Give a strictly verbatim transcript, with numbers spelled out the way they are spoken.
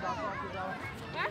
Come on.